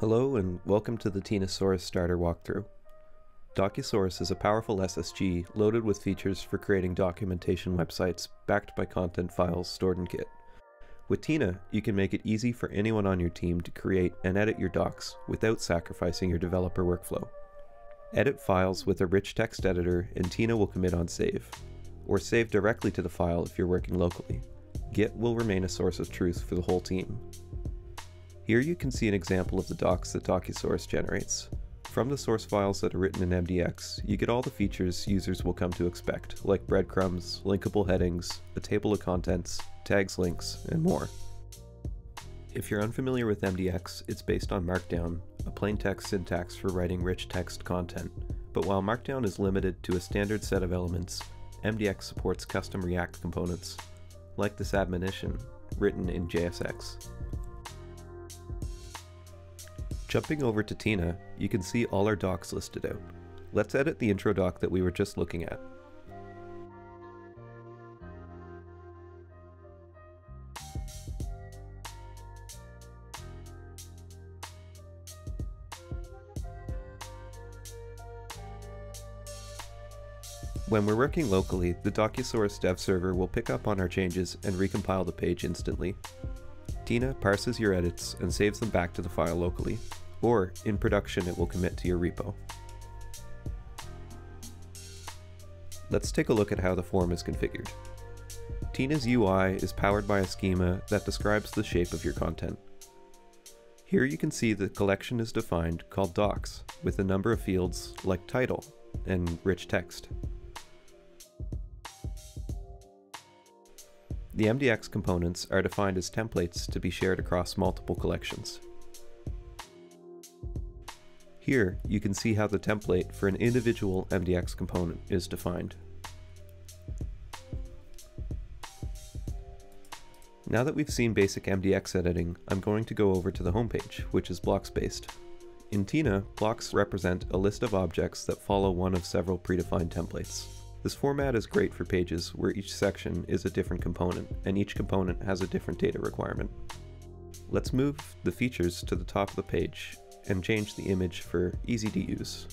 Hello and welcome to the Tinasaurus starter walkthrough. DocuSource is a powerful SSG loaded with features for creating documentation websites backed by content files stored in Git. With Tina, you can make it easy for anyone on your team to create and edit your docs without sacrificing your developer workflow. Edit files with a rich text editor and Tina will commit on save, or save directly to the file if you're working locally. Git will remain a source of truth for the whole team. Here you can see an example of the docs that DocuSource generates. From the source files that are written in MDX, you get all the features users will come to expect, like breadcrumbs, linkable headings, a table of contents, tags, links, and more. If you're unfamiliar with MDX, it's based on Markdown, a plain text syntax for writing rich text content. But while Markdown is limited to a standard set of elements, MDX supports custom React components, like this admonition, written in JSX. Jumping over to Tina, you can see all our docs listed out. Let's edit the intro doc that we were just looking at. When we're working locally, the DocuSource dev server will pick up on our changes and recompile the page instantly. Tina parses your edits and saves them back to the file locally, or in production it will commit to your repo. Let's take a look at how the form is configured. Tina's UI is powered by a schema that describes the shape of your content. Here you can see the collection is defined called docs, with a number of fields like title and rich text. The MDX components are defined as templates to be shared across multiple collections. Here, you can see how the template for an individual MDX component is defined. Now that we've seen basic MDX editing, I'm going to go over to the homepage, which is blocks-based. In Tina, blocks represent a list of objects that follow one of several predefined templates. This format is great for pages where each section is a different component, and each component has a different data requirement. Let's move the features to the top of the page, and change the image for easy to use.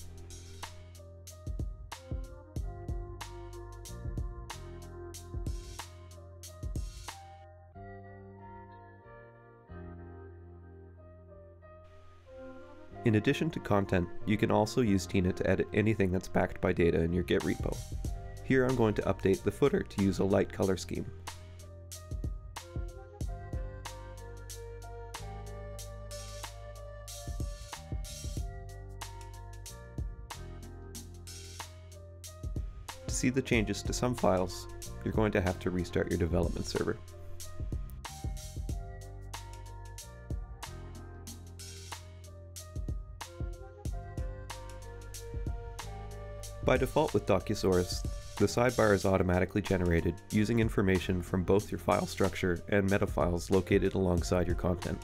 In addition to content, you can also use Tina to edit anything that's backed by data in your Git repo. Here I'm going to update the footer to use a light color scheme. To see the changes to some files, you're going to have to restart your development server. By default with DocuSource, the sidebar is automatically generated using information from both your file structure and metafiles located alongside your content.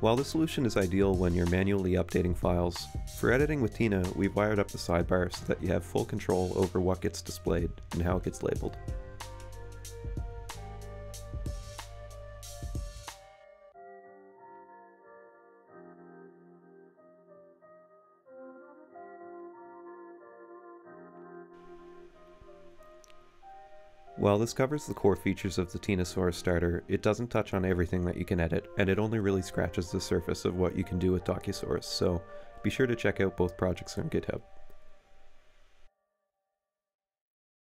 While this solution is ideal when you're manually updating files, for editing with Tina, we've wired up the sidebar so that you have full control over what gets displayed and how it gets labeled. While this covers the core features of the Tinasaurus starter, it doesn't touch on everything that you can edit, and it only really scratches the surface of what you can do with DocuSource, so be sure to check out both projects on GitHub.